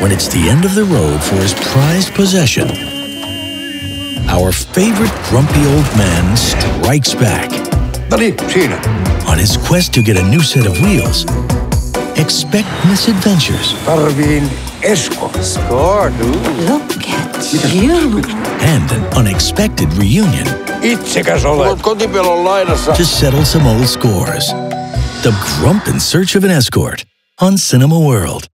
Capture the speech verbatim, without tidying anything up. when it's the end of the road for his prized possession, our favorite grumpy old man strikes back on his quest to get a new set of wheels. Expect misadventures. For being escort. Escort, look at you. And an unexpected reunion to settle some old scores. The Grump in Search of an Escort on CinemaWorld.